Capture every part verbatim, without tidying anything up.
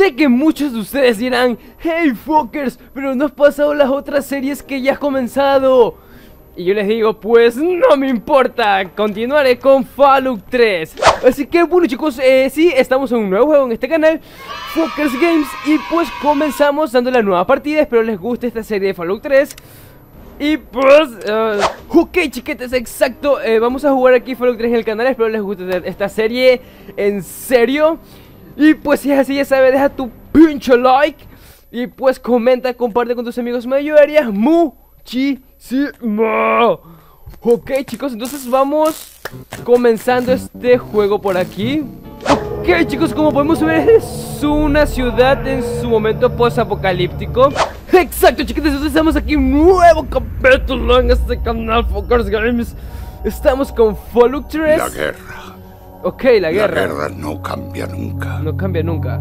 Sé que muchos de ustedes dirán: "Hey fuckers, pero no has pasado las otras series que ya has comenzado". Y yo les digo, pues no me importa, continuaré con Fallout tres. Así que bueno chicos, eh, sí, estamos en un nuevo juego en este canal, Fuckers Games. Y pues comenzamos dando la nueva partida, espero les guste esta serie de Fallout tres. Y pues, uh, ok chiquetes, exacto, eh, vamos a jugar aquí Fallout tres en el canal, espero les guste esta serie, en serio. Y pues si es así, ya sabes, deja tu pinche like. Y pues comenta, comparte con tus amigos, me ayudarías muchísimo. Sí, no. Ok chicos, entonces vamos comenzando este juego por aquí. Ok chicos, como podemos ver es una ciudad en su momento post-apocalíptico. Exacto chicos, entonces estamos aquí en un nuevo capítulo en este canal Fuckers Games. Estamos con Fallout tres. La guerra. Ok, la guerra. La guerra no cambia nunca. No cambia nunca.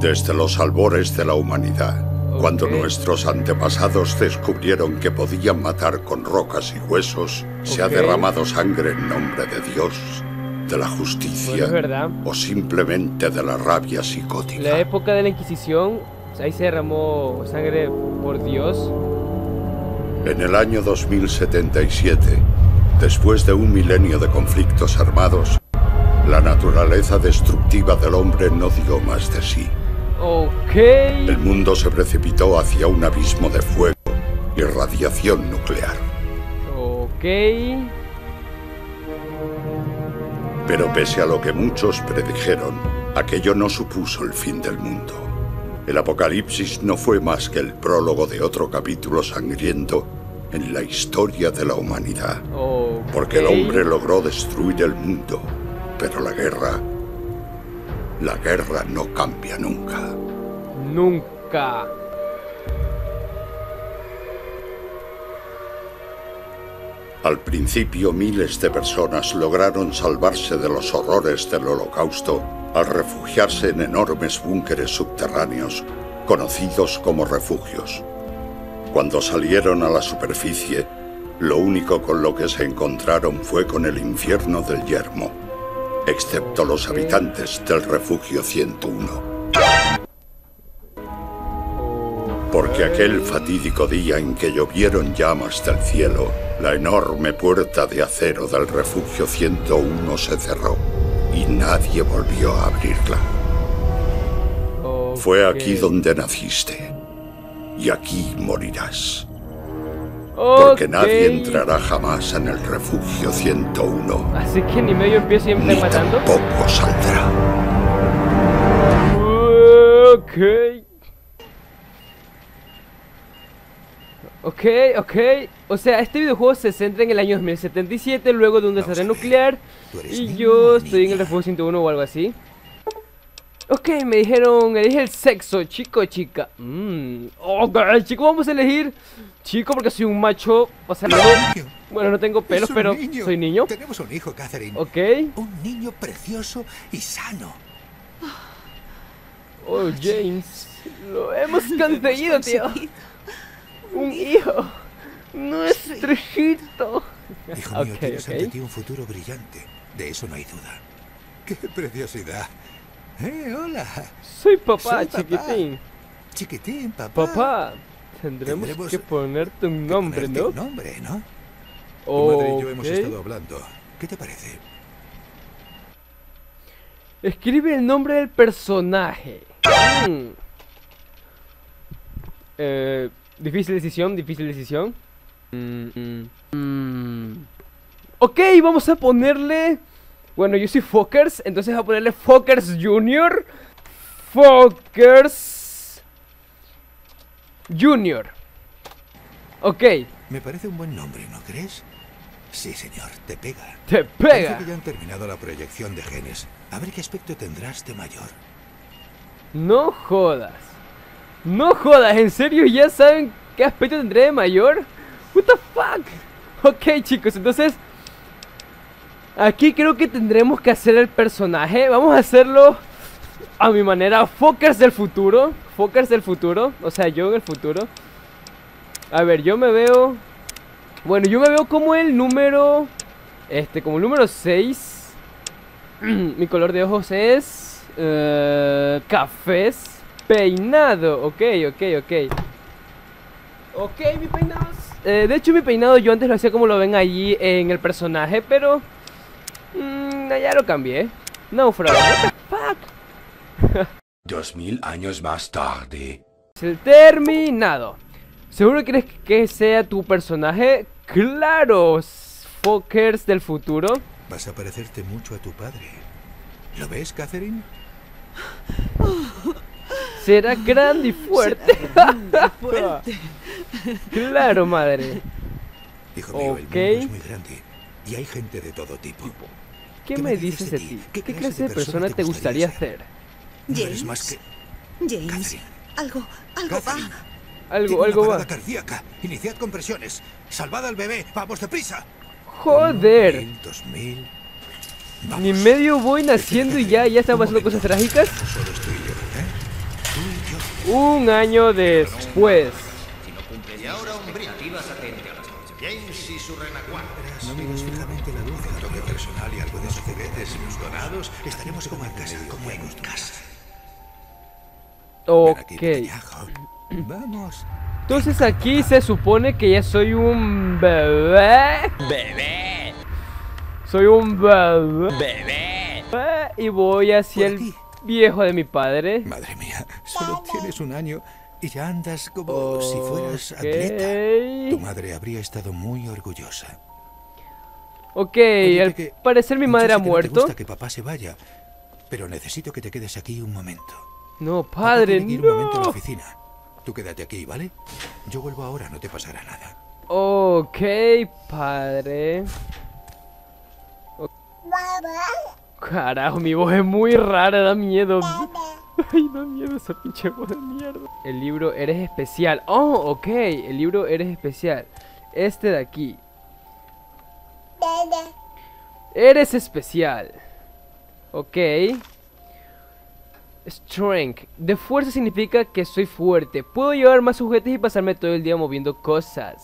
Desde los albores de la humanidad. Cuando okay. nuestros antepasados descubrieron que podían matar con rocas y huesos, okay. se ha derramado sangre en nombre de Dios, de la justicia bueno, o simplemente de la rabia psicótica. La época de la Inquisición, ahí se derramó sangre por Dios. En el año dos mil setenta y siete, después de un milenio de conflictos armados, la naturaleza destructiva del hombre no dio más de sí. Okay. El mundo se precipitó hacia un abismo de fuego y radiación nuclear. Ok. Pero pese a lo que muchos predijeron, aquello no supuso el fin del mundo. El apocalipsis no fue más que el prólogo de otro capítulo sangriento en la historia de la humanidad. Okay. Porque el hombre logró destruir el mundo, pero la guerra... La guerra no cambia nunca. Nunca. Al principio, miles de personas lograron salvarse de los horrores del Holocausto al refugiarse en enormes búnkeres subterráneos, conocidos como refugios. Cuando salieron a la superficie, lo único con lo que se encontraron fue con el infierno del yermo. Excepto los habitantes del refugio ciento uno. Porque aquel fatídico día en que llovieron llamas del cielo, la enorme puerta de acero del refugio ciento uno se cerró y nadie volvió a abrirla. Okay. Fue aquí donde naciste y aquí morirás. Porque okay. nadie entrará jamás en el refugio ciento uno. Así que ni medio pie siempre ni matando. Tampoco saldrá. Ok. Ok, ok. O sea, este videojuego se centra en el año dos mil setenta y siete, luego de un desastre nuclear. Y yo estoy en el refugio ciento uno o algo así. Ok, me dijeron, elige el sexo, chico, chica. Mmm. Ok, chico, vamos a elegir chico porque soy un macho. O sea, no, bueno, no tengo pelos, pero niño. soy niño. Tenemos un hijo, Catherine. Ok. Un niño precioso y sano. Oh, James. Lo hemos conseguido, lo hemos tío. Conseguido. Un hijo. Nuestro hijito. Hijo mío, okay, tienes okay. ante ti un futuro brillante. De eso no hay duda. Qué preciosidad. Eh, hola. Soy papá, Soy chiquitín. Papá. Chiquitín, papá. Papá, tendremos, tendremos que ponerte un que nombre, ponerte ¿no? Un nombre, ¿no? Oh, tu madre y yo hemos estado hablando. ¿Qué te parece? Escribe el nombre del personaje. Mm. Eh, difícil decisión, difícil decisión. Mm, mm, mm. Ok, vamos a ponerle... Bueno, yo soy Fuckers, entonces voy a ponerle Fuckers Junior. Fuckers Junior. Ok. Me parece un buen nombre, ¿no crees? Sí, señor, te pega. Te pega. Parece que ya han terminado la proyección de genes. A ver qué aspecto tendrás de mayor. No jodas. No jodas, ¿en serio ya saben qué aspecto tendré de mayor? What the fuck. Ok, chicos, entonces... Aquí creo que tendremos que hacer el personaje. Vamos a hacerlo a mi manera. Fuckers del futuro. Fuckers del futuro. O sea, yo en el futuro. A ver, yo me veo... Bueno, yo me veo como el número... Este, como el número seis. Mi color de ojos es... Uh, cafés. peinado. Ok, ok, ok. Ok, mi peinado. Eh, de hecho, mi peinado yo antes lo hacía como lo ven allí en el personaje, pero... Mmm, ya lo cambié. Naufrago. What the fuck. Dos mil años más tarde. Terminado. ¿Seguro quieres que sea tu personaje? ¡Claro! Fuckers del futuro. Vas a parecerte mucho a tu padre. ¿Lo ves, Catherine? Será grande y fuerte. Grande y fuerte. Claro, madre. Hijo mío, okay. El mundo es muy grande y hay gente de todo tipo. ¿Qué, ¿Qué me dices de ti? ¿Qué, ¿Qué clase de persona, persona te gustaría, gustaría ser? ser? James. No más que... James. Catherine. Algo, algo Catherine. va. Algo, Tiene algo una va. Cardíaca. Iniciad compresiones. Salvad al bebé. Vamos deprisa. Joder. Mil, dos mil. Vamos. Ni medio voy naciendo y ya, ya están pasando cosas trágicas. Solo estoy yo, ¿eh? Tú y yo. Un año después. Y ahora un brillo. James y su renacuatras. No miras fijamente la luz. El toque personal y algunos juguetes ilusionados. Estaremos como en casa, como en casa. Ok. Vamos. Entonces aquí se supone que ya soy un bebé. Bebé. Soy un bebé. Bebé. Y voy hacia el viejo de mi padre. Madre mía, solo tienes un año y ya andas como okay. si fueras atleta. Tu madre habría estado muy orgullosa. Ok, oye, al parecer mi madre ha muerto. Me gusta que papá se vaya, pero necesito que te quedes aquí un momento. No, padre, no. Un momento a la oficina. Tú quédate aquí, ¿vale? Yo vuelvo ahora, no te pasará nada. Ok, padre. Okay. Carajo, mi voz es muy rara, da miedo. Ay, da miedo esa pinche voz de mierda. El libro Eres Especial. Oh, ok, el libro Eres Especial. Este de aquí. Eres especial. Ok. Strength. De fuerza significa que soy fuerte. Puedo llevar más juguetes y pasarme todo el día moviendo cosas.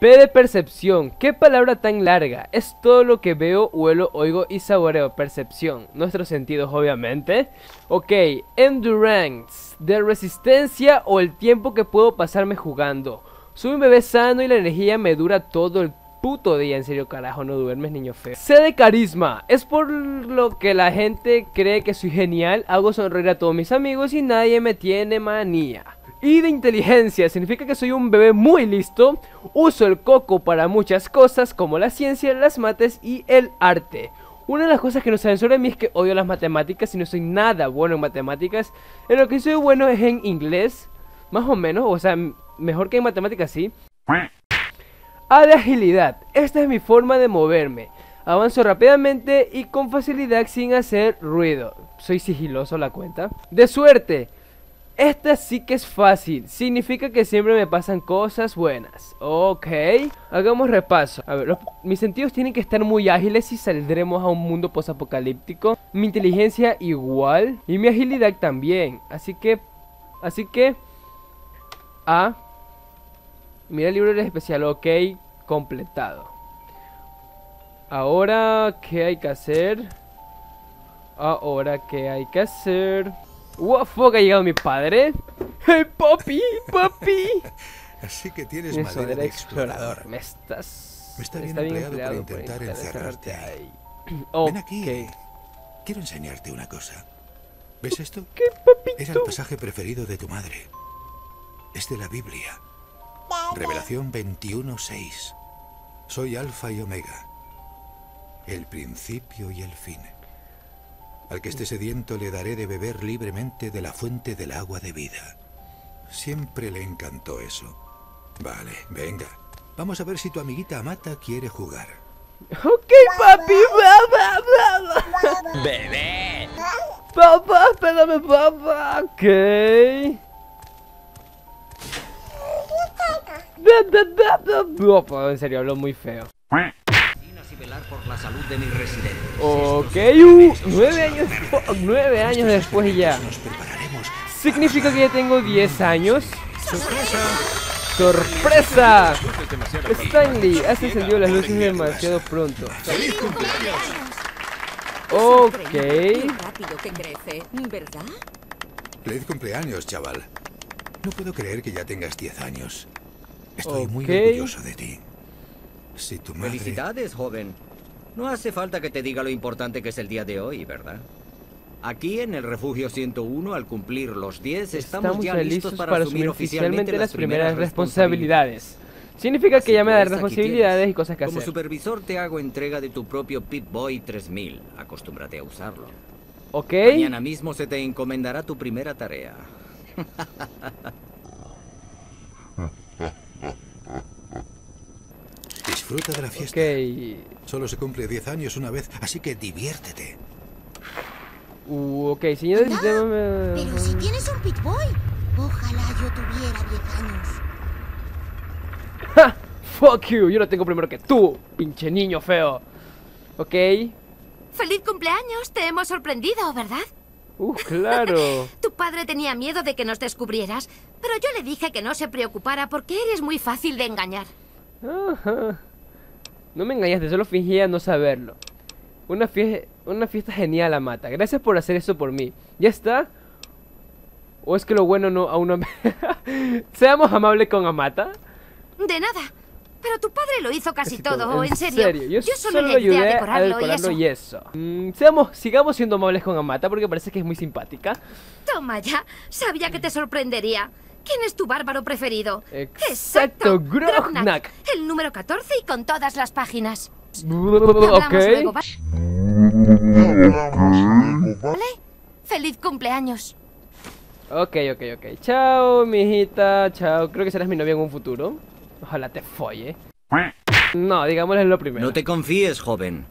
P de percepción. Qué palabra tan larga. Es todo lo que veo, huelo, oigo y saboreo. Percepción. Nuestros sentidos, obviamente. Ok. Endurance. De resistencia o el tiempo que puedo pasarme jugando. Soy un bebé sano y la energía me dura todo el puto día, en serio, carajo, no duermes, niño feo. C de carisma, es por lo que la gente cree que soy genial. Hago sonreír a todos mis amigos y nadie me tiene manía. Y de inteligencia, significa que soy un bebé muy listo. Uso el coco para muchas cosas como la ciencia, las mates y el arte. Una de las cosas que no saben sobre mí es que odio las matemáticas y no soy nada bueno en matemáticas. En lo que soy bueno es en inglés, más o menos, o sea, mejor que en matemáticas, sí. A de agilidad, esta es mi forma de moverme. Avanzo rápidamente y con facilidad sin hacer ruido. Soy sigiloso, la cuenta. De suerte, esta sí que es fácil. Significa que siempre me pasan cosas buenas. Ok, hagamos repaso. A ver, los, mis sentidos tienen que estar muy ágiles y saldremos a un mundo posapocalíptico. Mi inteligencia igual y mi agilidad también. Así que, así que A. Mira el libro del especial, ok, completado. Ahora, ¿qué hay que hacer? Ahora, ¿qué hay que hacer? ¡Wow! Fuck, ha llegado mi padre. ¡Hey, papi! ¡Papi! Así que tienes madera de explorador. explorador. Me estás... Me está bien, está bien empleado, empleado para intentar, intentar encerrarte ahí. ahí. Okay. Ven aquí. Quiero enseñarte una cosa. ¿Ves esto? ¿Qué, papito? Es el pasaje preferido de tu madre. Es de la Biblia. Revelación veintiuno seis. Soy Alfa y Omega, el principio y el fin. Al que esté sediento le daré de beber libremente de la fuente del agua de vida. Siempre le encantó eso. Vale, venga. Vamos a ver si tu amiguita Amata quiere jugar. Ok, papi. Bebé. Papá, espérame, papá. Ok. Oh, en serio, hablo muy feo. Ok, uh, nueve años, nueve años después ya. Significa que ya tengo diez años. ¡Sorpresa! ¡Sorpresa! Stanley, has encendido las luces demasiado pronto. ¡Feliz cumpleaños! Ok. Feliz cumpleaños, chaval. No puedo creer que ya tengas diez años. Estoy okay. muy orgulloso de ti. Si tu madre... Felicidades, joven. No hace falta que te diga lo importante que es el día de hoy, ¿verdad? Aquí en el refugio ciento uno, al cumplir los diez, estamos, estamos ya listos para, para asumir oficialmente las, las primeras responsabilidades. responsabilidades. Significa Así que ya me dan responsabilidades y cosas que Como hacer. Como supervisor te hago entrega de tu propio Pip-Boy tres mil. Acostúmbrate a usarlo. Ok. Mañana mismo se te encomendará tu primera tarea. Disfruta de la fiesta. Okay. Solo se cumple diez años una vez, así que diviértete. Uh, ok, señor del sistema... Me... Pero si tienes un Pip-Boy. Ojalá yo tuviera diez años. ¡Ja! ¡Fuck you! Yo lo tengo primero que tú, pinche niño feo. Ok. ¡Feliz cumpleaños! Te hemos sorprendido, ¿verdad? ¡Uh, claro! Tu padre tenía miedo de que nos descubrieras, pero yo le dije que no se preocupara porque eres muy fácil de engañar. Ajá. No me engañaste, solo fingía no saberlo. Una fiesta, una fiesta genial, Amata. Gracias por hacer eso por mí. ¿Ya está? ¿O es que lo bueno no aún no... Seamos amables con Amata. De nada. Pero tu padre lo hizo casi, casi todo, todo. ¿En, en serio? serio. Yo, Yo solo, solo le ayudé a decorarlo, a decorarlo y eso. Y eso. Mm, seamos, sigamos siendo amables con Amata porque parece que es muy simpática. Toma ya. Sabía que te sorprendería. ¿Quién es tu bárbaro preferido? Exacto, Exacto. Grognak. Grognak. El número catorce y con todas las páginas. Ok. Luego, ¿vale? Feliz cumpleaños. Ok, ok, ok. Chao, mi hijita. Chao. Creo que serás mi novia en un futuro. Ojalá te folle. No, digámosle lo primero. No te confíes, joven.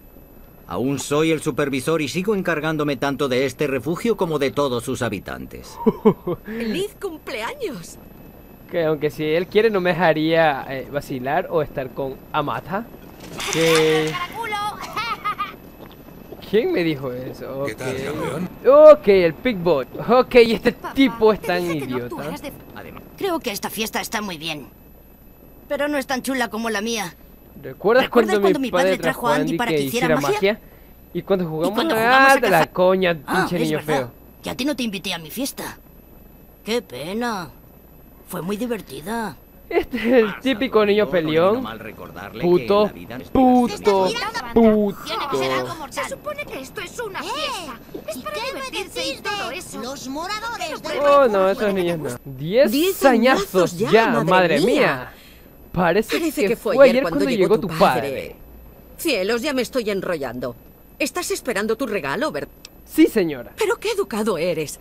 Aún soy el supervisor y sigo encargándome tanto de este refugio como de todos sus habitantes. ¡Feliz cumpleaños! Que aunque si él quiere no me dejaría eh, vacilar o estar con Amata. Que... ¿Quién me dijo eso? Okay. ¿Qué tal, campeón? Ok, el Pip-Boy. Ok, este Papá, tipo es tan idiota. No de... Además, creo que esta fiesta está muy bien, pero no es tan chula como la mía. ¿Recuerdas, ¿Recuerdas cuando, cuando mi padre, padre trajo a Andy para que, que hiciera magia? magia? ¿Y cuando jugamos, ¿Y cuando jugamos ah, a de la coña, ah, pinche niño verdad. feo? Que a ti no te invité a mi fiesta. Qué pena. Fue muy divertida. Este es el típico niño peleón. Puto, puto, puto. Se supone que esto es una fiesta. Es para divertirse y todo eso. Los moradores del... Oh, no, esos niños no. Diez añazos ya, madre mía. Parece, Parece que, que fue ayer cuando, cuando llegó, llegó tu padre. padre. Cielos, ya me estoy enrollando. Estás esperando tu regalo, ¿verdad? Sí, señora. Pero qué educado eres.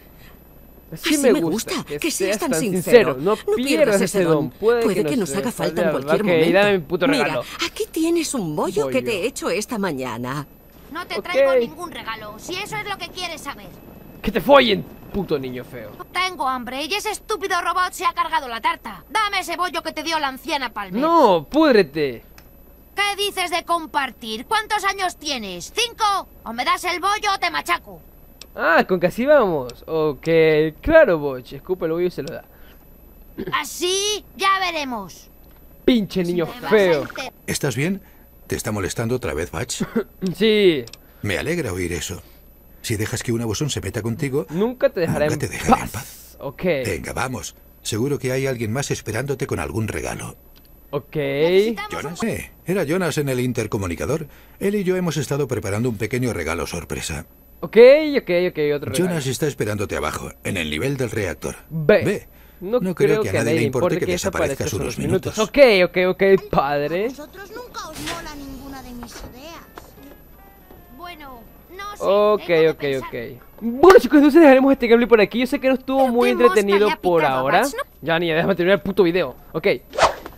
Así, Así me gusta, gusta que, que seas tan sincero. sincero. No, no pierdas ese don. don. Puede, Puede que, que nos, nos haga falta en cualquier okay, momento. Dame mi puto regalo. Mira, aquí tienes un bollo, bollo que te he hecho esta mañana. No te okay. traigo ningún regalo, si eso es lo que quieres saber. ¡Que te follen, puto niño feo! Tengo hambre y ese estúpido robot se ha cargado la tarta. Dame ese bollo que te dio la anciana Palmer. ¡No, púdrete! ¿Qué dices de compartir? ¿Cuántos años tienes? ¿Cinco? ¿O me das el bollo o te machaco? Ah, con que así vamos. Ok, claro, Boch. Escupe el bollo y se lo da. Así ya veremos. Pinche niño feo. ¿Estás bien? ¿Te está molestando otra vez, Batch? Sí. Me alegra oír eso. Si dejas que un abusón se meta contigo, nunca te dejaré, nunca en, te dejaré paz. en paz. Ok. Venga, vamos. Seguro que hay alguien más esperándote con algún regalo. Ok. ¿Jonas? Eh, era Jonas en el intercomunicador. Él y yo hemos estado preparando un pequeño regalo sorpresa. Ok, ok, ok, otro regalo. Jonas está esperándote abajo, en el nivel del reactor. B. B. No, no creo, creo que a nadie le importe que, que desaparezcas unos minutos. minutos. Ok, ok, ok, padre. A vosotros nunca os mola ninguna de mis ideas. Bueno, no sé. Ok, ok, ok. Bueno, chicos, entonces dejaremos este gameplay por aquí. Yo sé que no estuvo muy entretenido por ahora. Ya, niña, déjame terminar el puto video. Ok.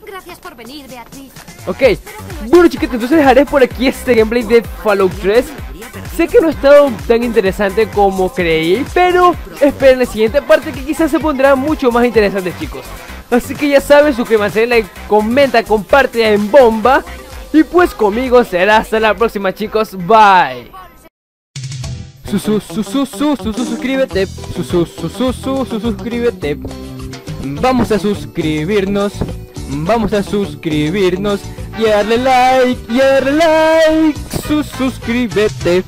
Gracias por venir, Beatriz. Ok. Bueno, chicos, entonces dejaré por aquí este gameplay de Fallout tres. Sé que no ha estado tan interesante como creí, pero esperen la siguiente parte que quizás se pondrá mucho más interesante, chicos. Así que ya saben, suscríbanse, like, comenta, comparte en bomba. Y pues conmigo será hasta la próxima, chicos. Bye. Su su su su su su suscríbete. Su su su su su suscríbete. Vamos a suscribirnos. Vamos a suscribirnos. Y darle like, y darle like. Su suscríbete.